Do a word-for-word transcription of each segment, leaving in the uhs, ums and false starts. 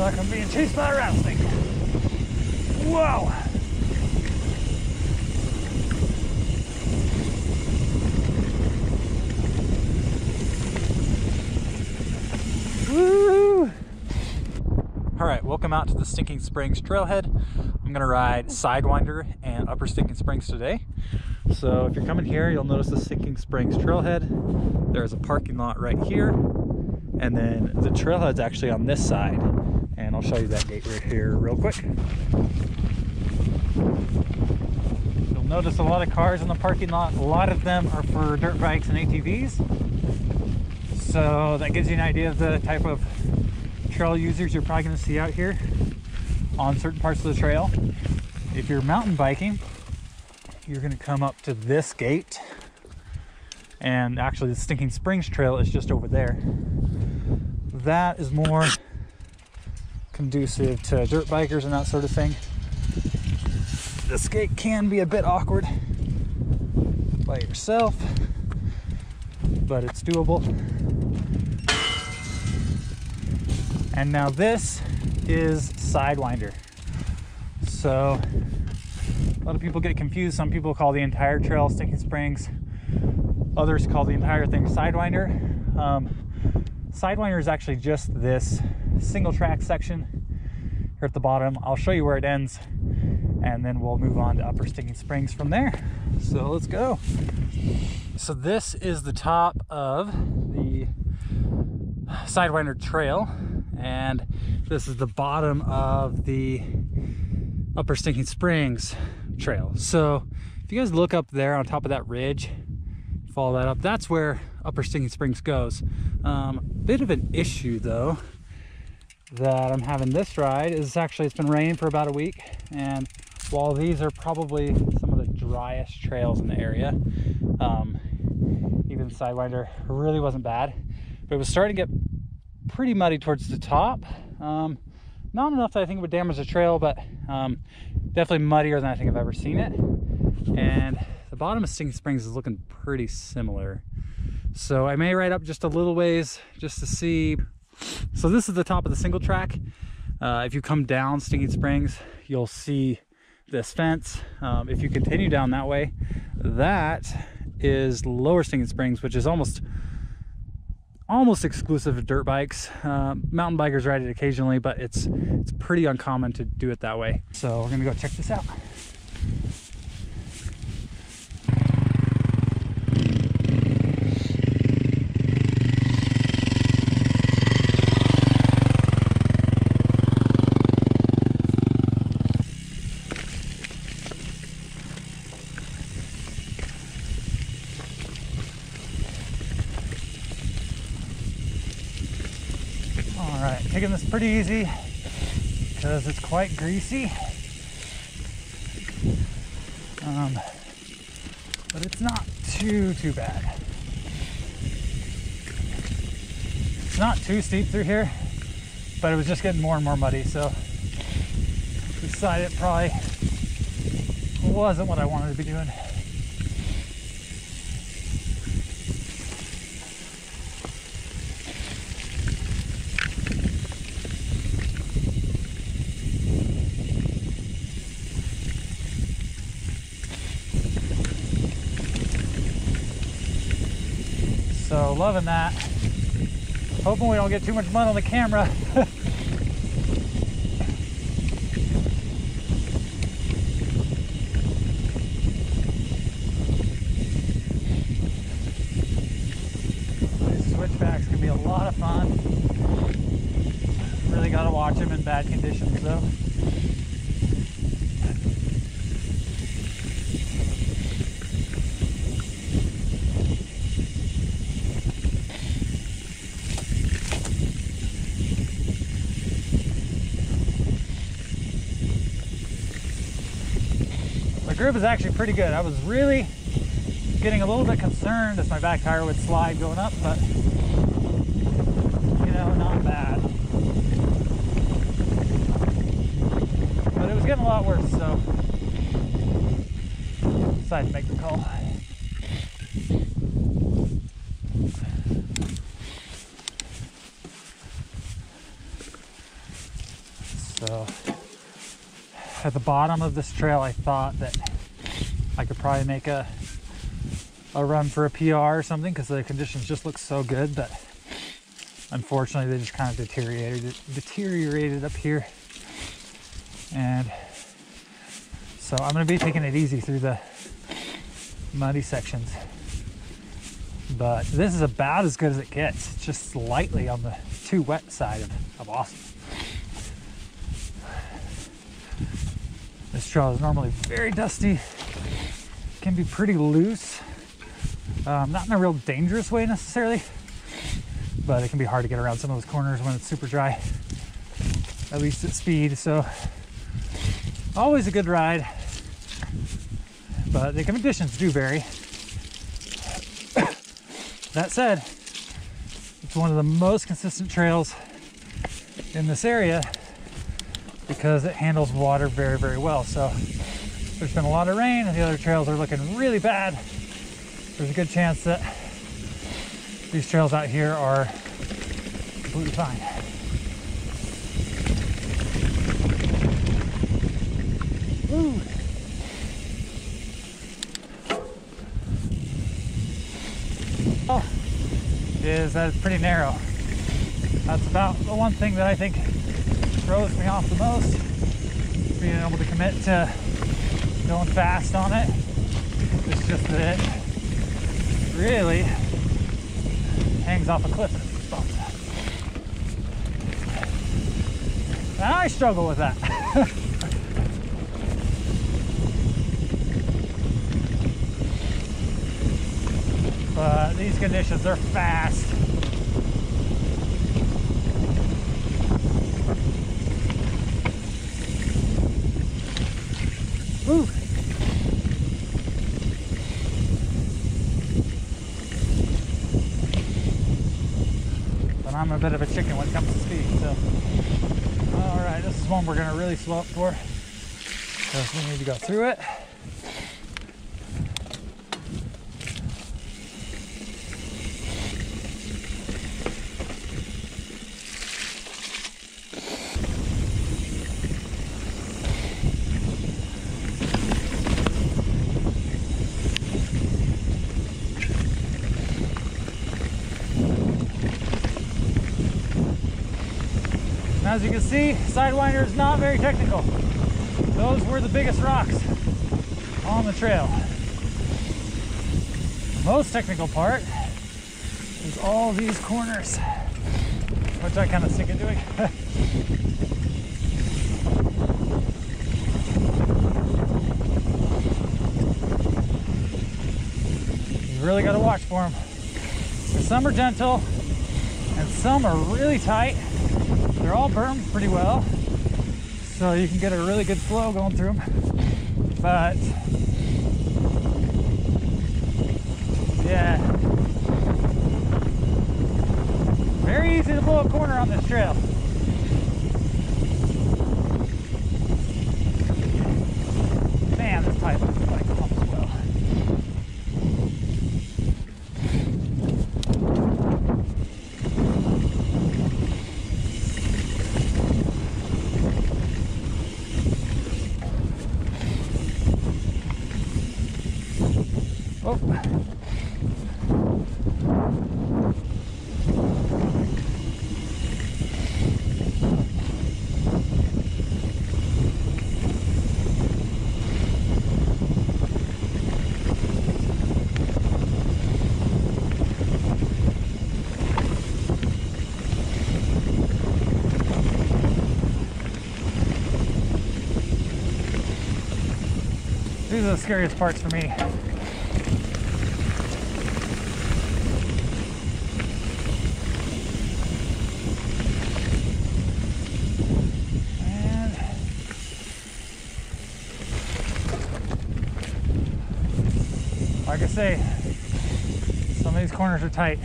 like I'm being chased by a rattlesnake. Wow! Woo! Alright, welcome out to the Stinking Springs Trailhead. I'm gonna ride Sidewinder and Upper Stinking Springs today. So if you're coming here, you'll notice the Stinking Springs Trailhead. There's a parking lot right here. And then the trailhead's actually on this side. And I'll show you that gate right here real quick. You'll notice a lot of cars in the parking lot. A lot of them are for dirt bikes and A T Vs. So that gives you an idea of the type of trail users you're probably gonna see out here on certain parts of the trail. If you're mountain biking, you're gonna come up to this gate. And actually the Stinking Springs Trail is just over there. That is more conducive to dirt bikers and that sort of thing. This gate can be a bit awkward by yourself, but it's doable. And now this is Sidewinder. So a lot of people get confused. Some people call the entire trail Stinking Springs. Others call the entire thing Sidewinder. Um, Sidewinder is actually just this single track section here at the bottom. I'll show you where it ends and then we'll move on to Upper Stinking Springs from there. So let's go. So this is the top of the Sidewinder Trail and this is the bottom of the Upper Stinking Springs Trail. So if you guys look up there on top of that ridge, follow that up, that's where Upper Stinking Springs goes. Um, bit of an issue though that I'm having this ride is actually it's been raining for about a week, and while these are probably some of the driest trails in the area, um, even Sidewinder really wasn't bad, but it was starting to get pretty muddy towards the top. Um, not enough that I think it would damage the trail, but um, definitely muddier than I think I've ever seen it. And the bottom of Stinking Springs is looking pretty similar. So I may ride up just a little ways just to see. So this is the top of the single track. Uh, if you come down Stinking Springs, you'll see this fence. Um, if you continue down that way, that is Lower Stinking Springs, which is almost almost exclusive of dirt bikes. Uh, mountain bikers ride it occasionally, but it's, it's pretty uncommon to do it that way. So we're gonna go check this out. Taking this pretty easy because it's quite greasy, um, but it's not too too bad. It's not too steep through here, but it was just getting more and more muddy, so decided it probably wasn't what I wanted to be doing. So loving that. Hoping we don't get too much mud on the camera. These switchbacks can be a lot of fun. Really gotta watch them in bad conditions though. Grip is actually pretty good. I was really getting a little bit concerned as my back tire would slide going up, but you know, not bad. But it was getting a lot worse, so decided to make the call. So at the bottom of this trail, I thought that I could probably make a a run for a P R or something because the conditions just look so good, but unfortunately they just kind of deteriorated deteriorated up here. And so I'm going to be taking it easy through the muddy sections, but this is about as good as it gets, just slightly on the too wet side of, of awesome. This trail is normally very dusty, can be pretty loose, um, not in a real dangerous way necessarily, but it can be hard to get around some of those corners when it's super dry, at least at speed. So always a good ride, but the conditions do vary. That said, it's one of the most consistent trails in this area because it handles water very, very well. So there's been a lot of rain and the other trails are looking really bad. There's a good chance that these trails out here are completely fine. Woo. Oh, is that it's pretty narrow. That's about the one thing that I think throws me off the most, being able to commit to going fast on it. It's just that it really hangs off a cliff at some spots. And I struggle with that. But these conditions are fast. Ooh. But I'm a bit of a chicken when it comes to speed, so. All right, this is one we're gonna really slow up for, because we need to go through it. As you can see, Sidewinder is not very technical. Those were the biggest rocks on the trail. The most technical part is all these corners, which I kind of sick of doing. You really got to watch for them. Some are gentle and some are really tight. They're all bermed pretty well, so you can get a really good flow going through them. But yeah, very easy to blow a corner on this trail. Man, this pipe looks like pumps well. These are the scariest parts for me. And like I say, some of these corners are tight.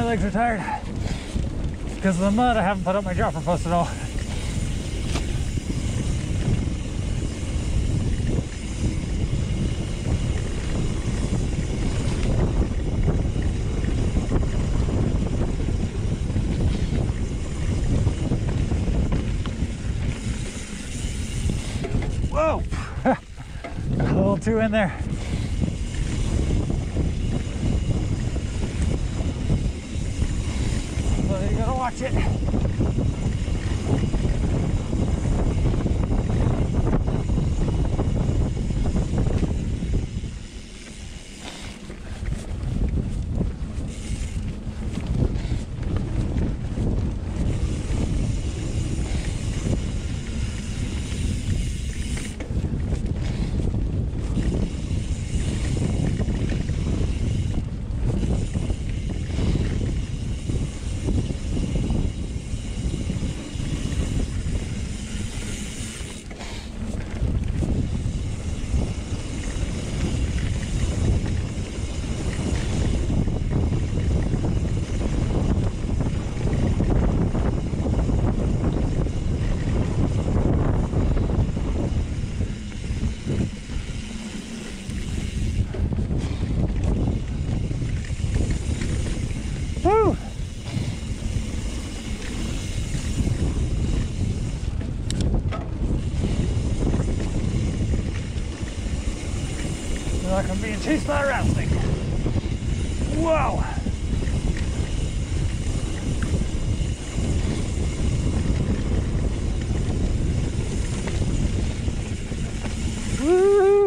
my legs are tired. Because of the mud, I haven't put up my dropper post at all. Whoa! A little too in there. Watch it. Like I'm being chased by a rattlesnake. Whoa! Woo!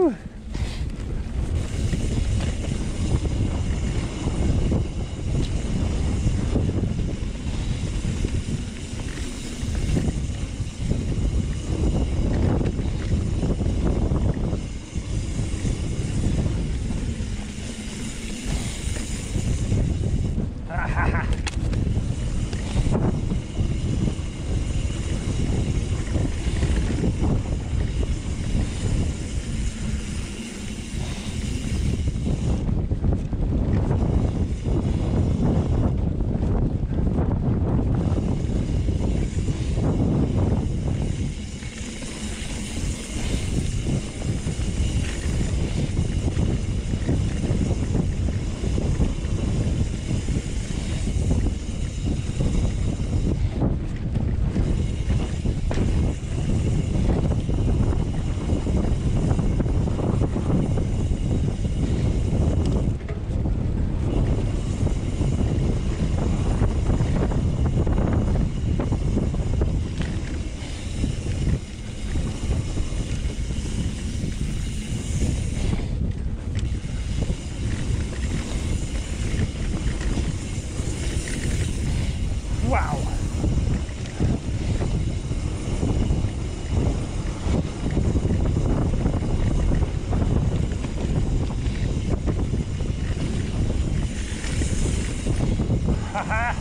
Haha!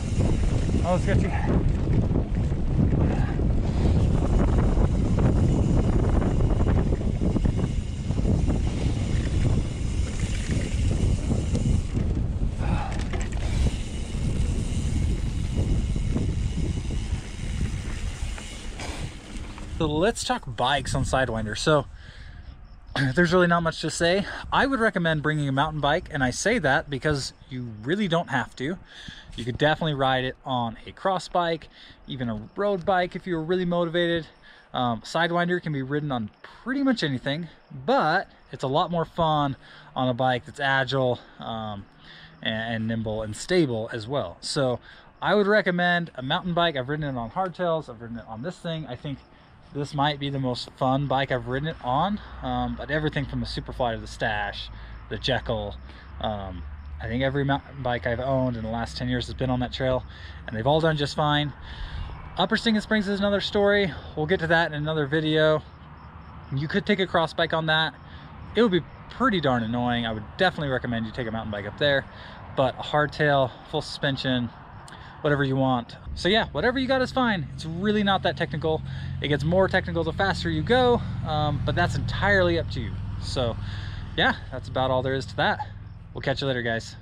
That was sketchy. So let's talk bikes on Sidewinder. So there's really not much to say. I would recommend bringing a mountain bike, and I say that because you really don't have to. You could definitely ride it on a cross bike, even a road bike if you were really motivated. Um, Sidewinder can be ridden on pretty much anything, but it's a lot more fun on a bike that's agile um, and, and nimble and stable as well. So I would recommend a mountain bike. I've ridden it on hardtails. I've ridden it on this thing. I think this might be the most fun bike I've ridden it on, um, but everything from the Superfly to the Stash, the Jekyll, um, I think every mountain bike I've owned in the last ten years has been on that trail, and they've all done just fine. Upper Stinking Springs is another story. We'll get to that in another video. You could take a cross bike on that. It would be pretty darn annoying. I would definitely recommend you take a mountain bike up there, but a hardtail, full suspension, whatever you want. So yeah, whatever you got is fine. It's really not that technical. It gets more technical the faster you go, um, but that's entirely up to you. So yeah, that's about all there is to that. We'll catch you later, guys.